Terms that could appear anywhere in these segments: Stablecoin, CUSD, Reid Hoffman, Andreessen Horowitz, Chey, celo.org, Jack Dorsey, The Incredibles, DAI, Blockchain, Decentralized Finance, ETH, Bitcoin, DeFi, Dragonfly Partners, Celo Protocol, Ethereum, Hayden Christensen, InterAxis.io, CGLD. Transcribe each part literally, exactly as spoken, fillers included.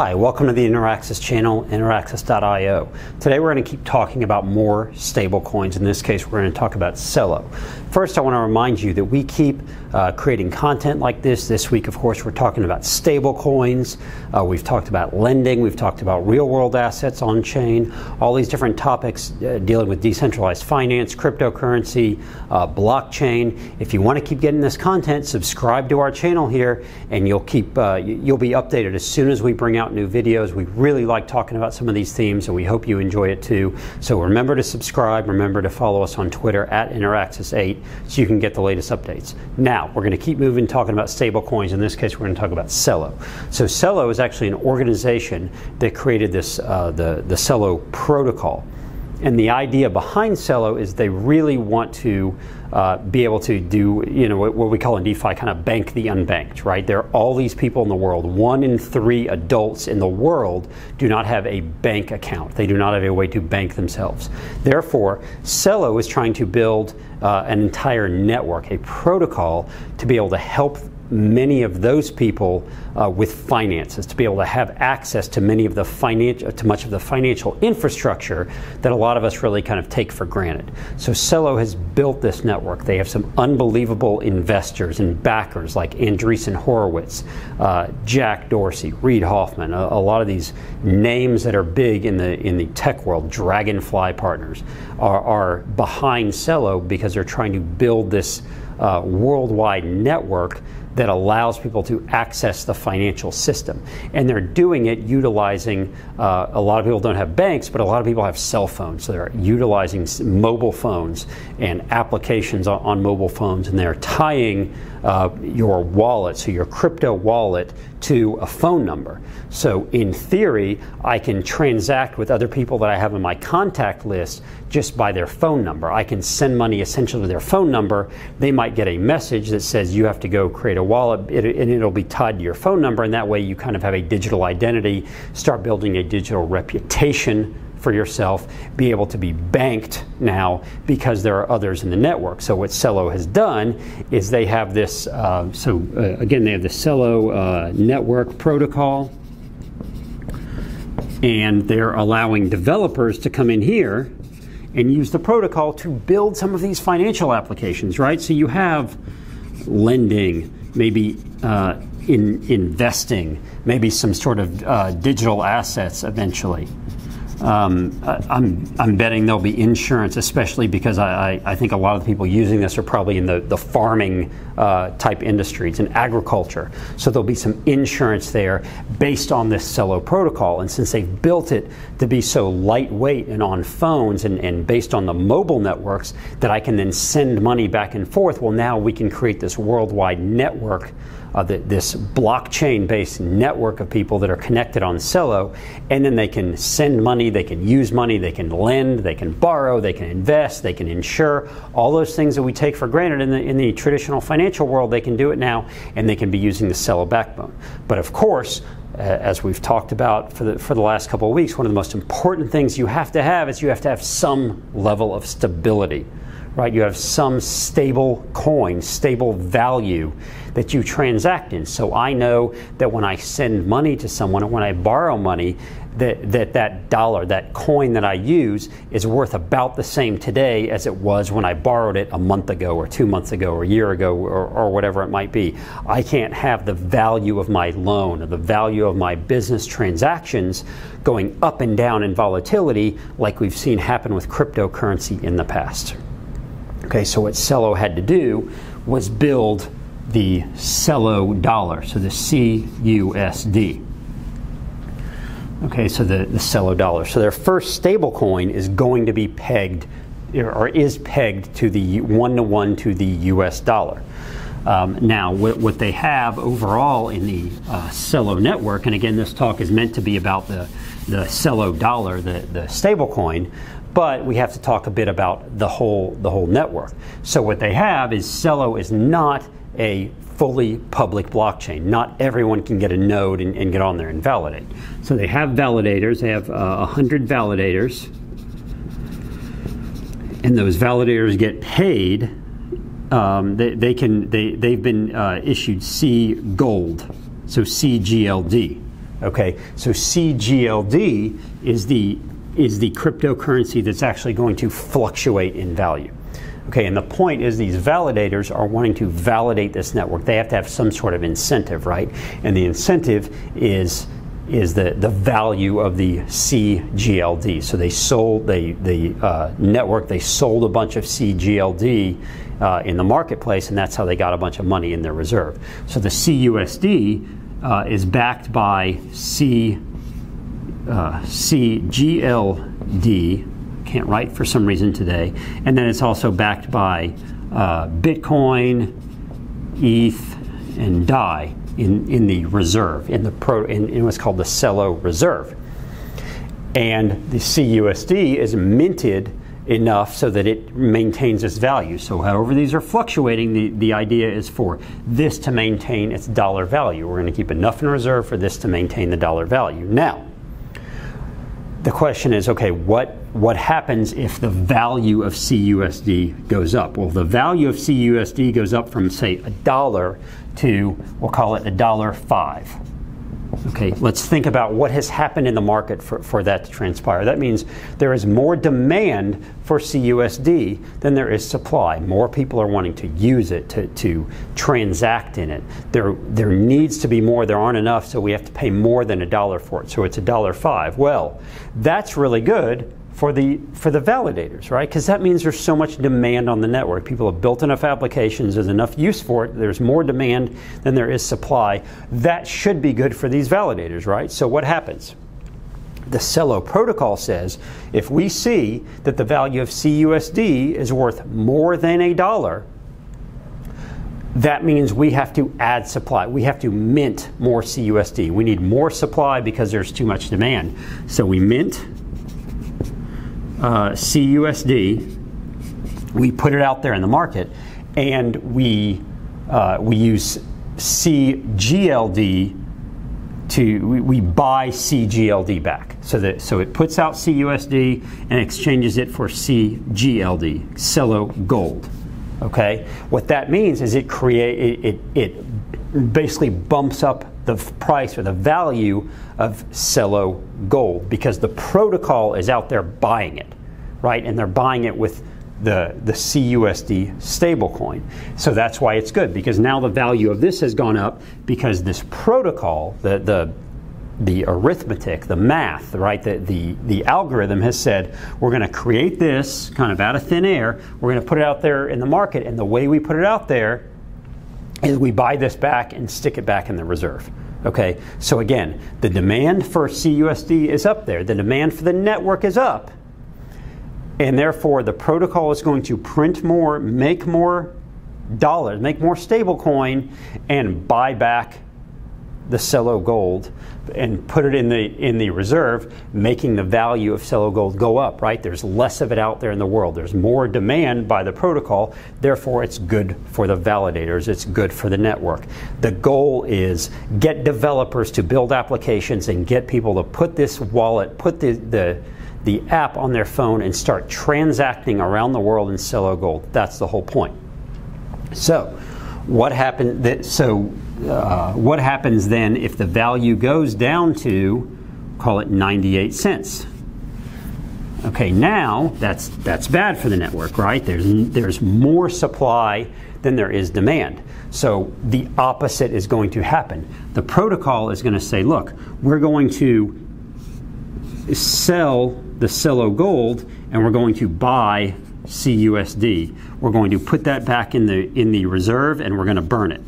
Hi, welcome to the InterAxis channel, InterAxis dot i o. Today we're going to keep talking about more stable coins. In this case, we're going to talk about Celo. First, I want to remind you that we keep uh, creating content like this. This week, of course, we're talking about stable coins. Uh, we've talked about lending. We've talked about real-world assets on-chain. All these different topics uh, dealing with decentralized finance, cryptocurrency, uh, blockchain. If you want to keep getting this content, subscribe to our channel here, and you'll keep uh, you'll be updated as soon as we bring out out new videos. We really like talking about some of these themes, and we hope you enjoy it too. So remember to subscribe, remember to follow us on Twitter at InterAxis eight so you can get the latest updates. Now, we're going to keep moving, talking about stable coins. In this case, we're going to talk about Celo. So Celo is actually an organization that created this, uh, the, the Celo Protocol. And the idea behind Celo is they really want to uh, be able to do, you know, what we call in DeFi kind of bank the unbanked, right? There are all these people in the world. One in three adults in the world do not have a bank account. They do not have a way to bank themselves. Therefore, Celo is trying to build uh, an entire network, a protocol to be able to help many of those people uh, with finances, to be able to have access to many of the financial, to much of the financial infrastructure that a lot of us really kind of take for granted. So Celo has built this network. They have some unbelievable investors and backers like Andreessen Horowitz, uh, Jack Dorsey, Reid Hoffman, a, a lot of these names that are big in the in the tech world. Dragonfly Partners are, are behind Celo because they're trying to build this uh, worldwide network that allows people to access the financial system. And they're doing it utilizing, uh, a lot of people don't have banks, but a lot of people have cell phones. So they're utilizing mobile phones and applications on, on mobile phones, and they're tying uh, your wallet, so your crypto wallet, to a phone number. So in theory, I can transact with other people that I have in my contact list just by their phone number. I can send money essentially to their phone number. They might get a message that says you have to go create a wallet, it, and it'll be tied to your phone number, and that way you kind of have a digital identity, start building a digital reputation for yourself, be able to be banked now because there are others in the network. So what Celo has done is they have this, uh, so uh, again, they have the Celo uh, network protocol, and they're allowing developers to come in here and use the protocol to build some of these financial applications, right? So you have lending, maybe uh, in investing, maybe some sort of uh, digital assets eventually. Um, I, I'm, I'm betting there'll be insurance, especially because I, I, I think a lot of the people using this are probably in the, the farming uh, type industries and agriculture. So there'll be some insurance there based on this Celo protocol. And since they've built it to be so lightweight and on phones and, and based on the mobile networks that I can then send money back and forth, well, now we can create this worldwide network, Uh, the, this blockchain-based network of people that are connected on Celo, and then they can send money, they can use money, they can lend, they can borrow, they can invest, they can insure, all those things that we take for granted in the, in the traditional financial world. They can do it now, and they can be using the Celo backbone. But of course, as we've talked about for the, for the last couple of weeks, one of the most important things you have to have is you have to have some level of stability. Right, you have some stable coin, stable value that you transact in. So I know that when I send money to someone, or when I borrow money, that, that that dollar, that coin that I use is worth about the same today as it was when I borrowed it a month ago or two months ago or a year ago or, or whatever it might be. I can't have the value of my loan or the value of my business transactions going up and down in volatility like we've seen happen with cryptocurrency in the past. Okay, so what Celo had to do was build the Celo dollar, so the C U S D. Okay, so the, the Celo dollar. So their first stable coin is going to be pegged, or is pegged to the one-to-one to the U S dollar. Um, now, what, what they have overall in the uh, Celo network, and again, this talk is meant to be about the, the Celo dollar, the, the stable coin, but we have to talk a bit about the whole the whole network. So what they have is Celo is not a fully public blockchain. Not everyone can get a node and, and get on there and validate. So they have validators. They have uh, one hundred validators. And those validators get paid. Um, they, they can, they, they've been uh, issued C gold, so C G L D. Okay, so C G L D is the is the cryptocurrency that's actually going to fluctuate in value. Okay, and the point is these validators are wanting to validate this network. They have to have some sort of incentive, right? And the incentive is is the the value of the C G L D. So they sold they the uh, network. They sold a bunch of C G L D uh, in the marketplace, and that's how they got a bunch of money in their reserve. So the C U S D. Uh, is backed by C, uh, C G L D, can't write for some reason today, and then it's also backed by uh, Bitcoin, E T H, and D A I in, in the reserve, in, the pro, in, in what's called the Celo reserve. And the C U S D is minted enough so that it maintains its value. So however these are fluctuating, the, the idea is for this to maintain its dollar value. We're going to keep enough in reserve for this to maintain the dollar value. Now, the question is, okay, what, what happens if the value of C U S D goes up? Well, the value of C U S D goes up from, say, a dollar to, we'll call it a dollar five. Okay, let's think about what has happened in the market for, for that to transpire. That means there is more demand for C U S D than there is supply. More people are wanting to use it, to, to transact in it. There, there needs to be more. There aren't enough, so we have to pay more than a dollar for it. So it's a dollar five. Well, that's really good for the, for the validators, right? Because that means there's so much demand on the network. People have built enough applications, there's enough use for it, there's more demand than there is supply. That should be good for these validators, right? So what happens? The Celo protocol says, if we see that the value of C U S D is worth more than a dollar, that means we have to add supply. We have to mint more C U S D. We need more supply because there's too much demand. So we mint Uh, C U S D, we put it out there in the market, and we uh, we use C G L D to we, we buy C G L D back. So that so it puts out C U S D and exchanges it for C G L D, Celo Gold. Okay, what that means is it create it it, it basically bumps up the price or the value of Celo Gold because the protocol is out there buying it, right? And they're buying it with the, the C U S D stablecoin. So that's why it's good, because now the value of this has gone up because this protocol, the, the, the arithmetic, the math, right, the, the, the algorithm has said, we're going to create this kind of out of thin air, we're going to put it out there in the market, and the way we put it out there is we buy this back and stick it back in the reserve. Okay, so again, the demand for C U S D is up there, the demand for the network is up, and therefore the protocol is going to print more, make more dollars, make more stablecoin, and buy back the Celo Gold and put it in the in the reserve, making the value of Celo Gold go up, right? There's less of it out there in the world. There's more demand by the protocol. Therefore, it's good for the validators. It's good for the network. The goal is get developers to build applications and get people to put this wallet, put the, the, the app on their phone and start transacting around the world in Celo Gold. That's the whole point. So what happened that, so Uh, what happens then if the value goes down to, call it ninety-eight cents? Okay, now that's that's bad for the network, right? There's there's more supply than there is demand. So the opposite is going to happen. The protocol is going to say, look, we're going to sell the Celo Gold and we're going to buy C U S D. We're going to put that back in the in the reserve and we're going to burn it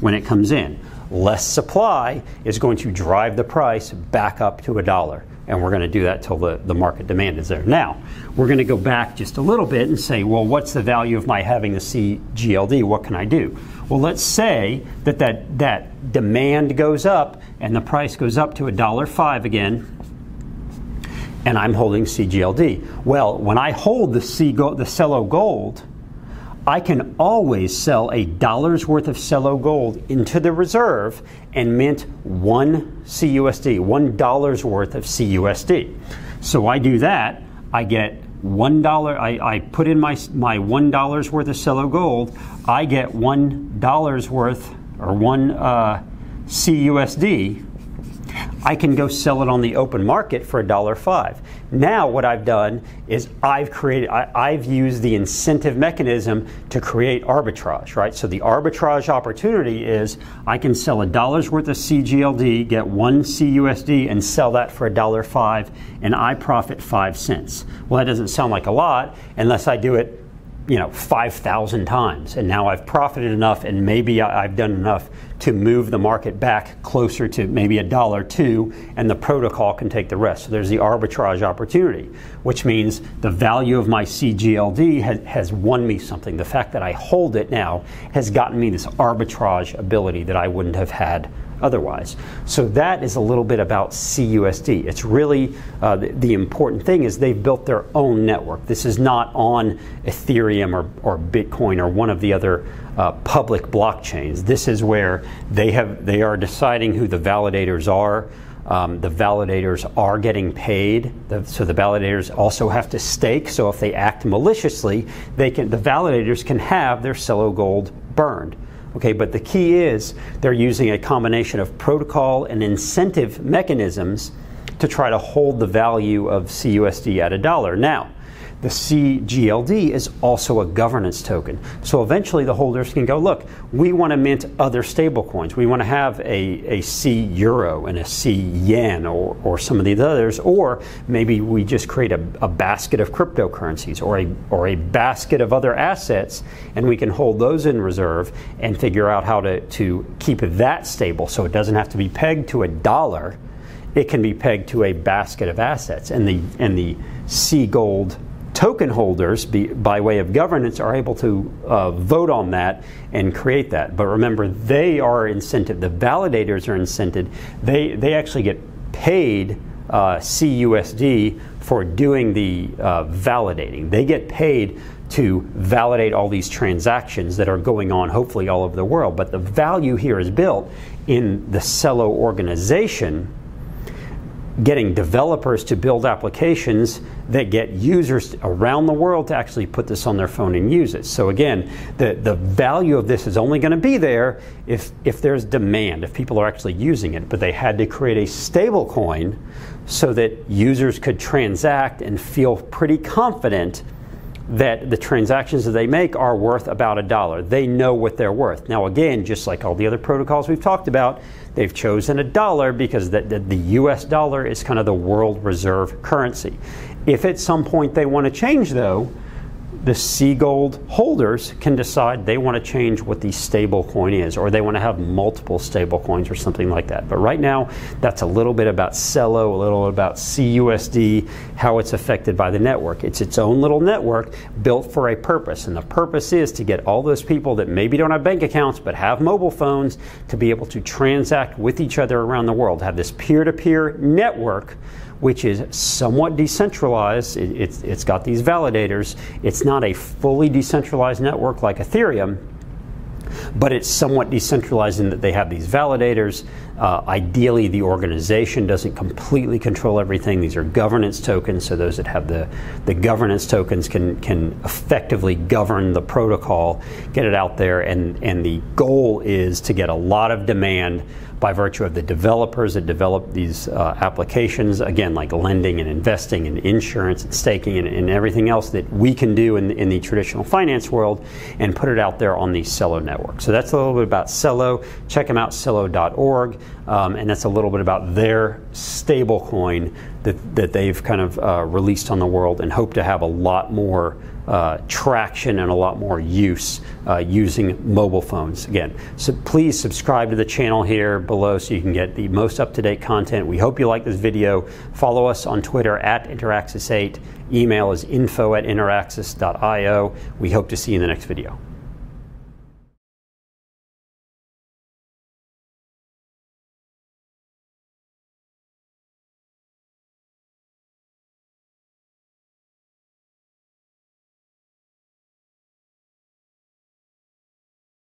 when it comes in. Less supply is going to drive the price back up to a dollar, and we're going to do that till the, the market demand is there. Now, we're going to go back just a little bit and say, well, what's the value of my having the C G L D? What can I do? Well, let's say that that, that demand goes up and the price goes up to a dollar five again, and I'm holding C G L D. Well, when I hold the, C go the Celo Gold, I can always sell a dollar's worth of Celo Gold into the reserve and mint one C U S D, one dollar's worth of C U S D. So I do that, I get one dollar, I, I put in my, my one dollar's worth of Celo Gold, I get one dollar's worth or one uh, C U S D. I can go sell it on the open market for a dollar five. Now what I've done is I've created, I, I've used the incentive mechanism to create arbitrage, right? So the arbitrage opportunity is I can sell a dollar's worth of C G L D, get one C U S D and sell that for a dollar five, and I profit five cents. Well, that doesn't sound like a lot unless I do it, you know, five thousand times, and now I've profited enough, and maybe I've done enough to move the market back closer to maybe a dollar two, and the protocol can take the rest. So there's the arbitrage opportunity, which means the value of my C G L D has, has won me something. The fact that I hold it now has gotten me this arbitrage ability that I wouldn't have had otherwise. So that is a little bit about C U S D. It's really uh, the, the important thing is they've built their own network. This is not on Ethereum or, or Bitcoin or one of the other uh, public blockchains. This is where they have they are deciding who the validators are. Um, the validators are getting paid, the, so the validators also have to stake. So if they act maliciously, they can the validators can have their Celo gold burned. Okay, but the key is they're using a combination of protocol and incentive mechanisms to try to hold the value of C U S D at a dollar. Now, the C G L D is also a governance token. So eventually the holders can go, look, we want to mint other stable coins. We want to have a, a C euro and a C yen or, or some of these others, or maybe we just create a, a basket of cryptocurrencies or a, or a basket of other assets, and we can hold those in reserve and figure out how to, to keep that stable so it doesn't have to be pegged to a dollar. It can be pegged to a basket of assets, and the, and the C gold token holders, be, by way of governance, are able to uh, vote on that and create that. But remember, they are incented. The validators are incented. They they actually get paid uh, C U S D for doing the uh, validating. They get paid to validate all these transactions that are going on, hopefully all over the world. But the value here is built in the Celo organization, getting developers to build applications that get users around the world to actually put this on their phone and use it. So again, the, the value of this is only going to be there if, if there's demand, if people are actually using it. But they had to create a stable coin so that users could transact and feel pretty confident that the transactions that they make are worth about a dollar. They know what they're worth. Now again, just like all the other protocols we've talked about, they've chosen a dollar because the, the, the U S dollar is kind of the world reserve currency. If at some point they want to change though, the C G L D holders can decide they want to change what the stable coin is, or they want to have multiple stable coins or something like that. But right now, that's a little bit about Celo, a little bit about C U S D, how it's affected by the network. It's its own little network built for a purpose, and the purpose is to get all those people that maybe don't have bank accounts but have mobile phones to be able to transact with each other around the world, have this peer-to-peer network, which is somewhat decentralized. It, it's, it's got these validators. It's not a fully decentralized network like Ethereum, but it's somewhat decentralized in that they have these validators. Uh, ideally, the organization doesn't completely control everything. These are governance tokens, so those that have the, the governance tokens can, can effectively govern the protocol, get it out there, and, and the goal is to get a lot of demand by virtue of the developers that develop these uh, applications, again, like lending and investing and insurance and staking and, and everything else that we can do in, in the traditional finance world, and put it out there on the Celo network. So that's a little bit about Celo. Check them out, celo dot org, um, and that's a little bit about their stable coin that, that they've kind of uh, released on the world, and hope to have a lot more Uh, traction and a lot more use uh, using mobile phones. Again, so please subscribe to the channel here below so you can get the most up-to-date content. We hope you like this video. Follow us on Twitter at InterAxis eight. Email is info at interaxis dot i o. We hope to see you in the next video.